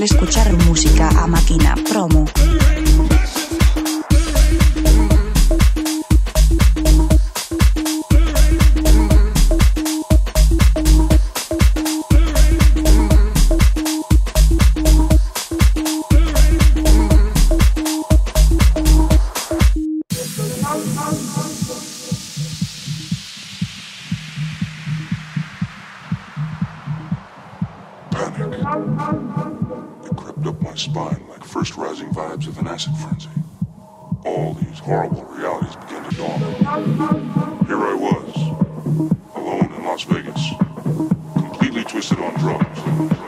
fácil escuchar música a Maquina Promo. It crept up my spine like first rising vibes of an acid frenzy. All these horrible realities began to dawn. Here I was, alone in Las Vegas, completely twisted on drugs.